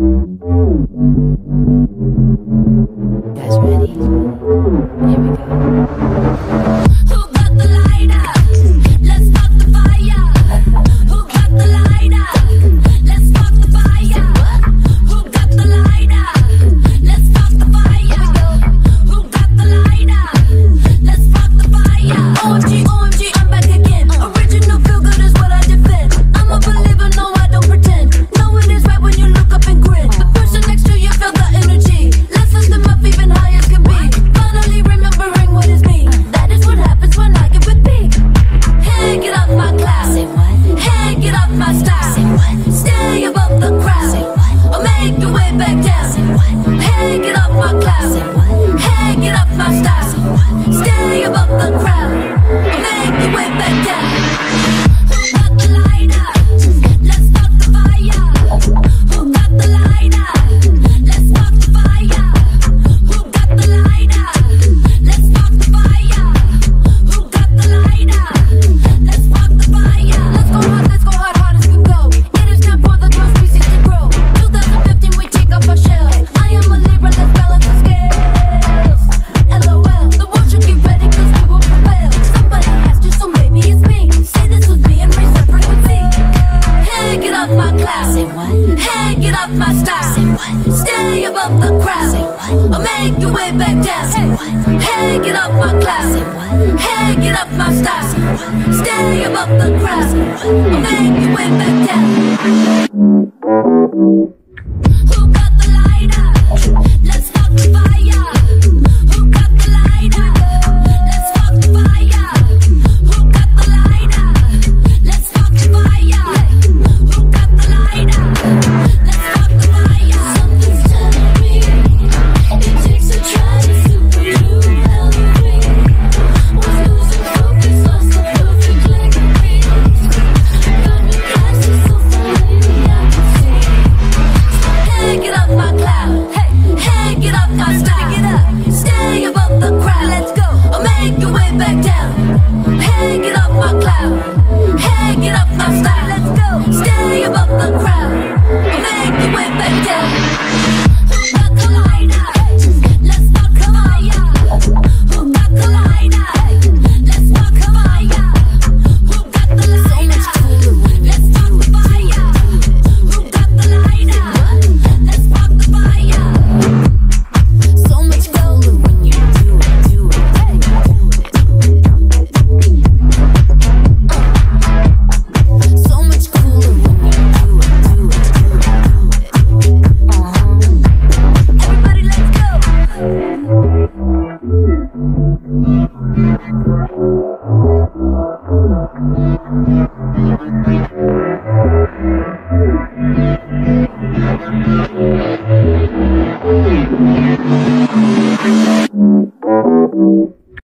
guys ready? Here we go. Who got the lighter? Let's spark the fire. Who got the lighter? Let's spark the fire. Who got the lighter? Let's spark the fire. Who got the lighter? Let's spark the fire. OMG, OMG, I'm back again. Original feel good is what I defend. I'm a believer, no I don't pretend. Knowing is right when you look up and grin. The person next to you feel the energy. Let's lift them up even higher. My style. Say what? Stay above the crowd. Say what? Or make your way back down. Say what? Hey, get up my cloud. Say what? Hey, get up my style. Say what? Stay above the crowd. Or make your way back down. Stay above the crowd. Say what? Or make your way back down. Say what? Hey, get up my cloud. Say what? Hey, get up my style. Say what? Stay above the crowd. Say what? Or make your way back down. Who got the lighter? Let's spark the fire. Who got the lighter? Let's spark the fire. Who got the lighter? Let's spark the fire. Who got the lighter? Let's spark the fire.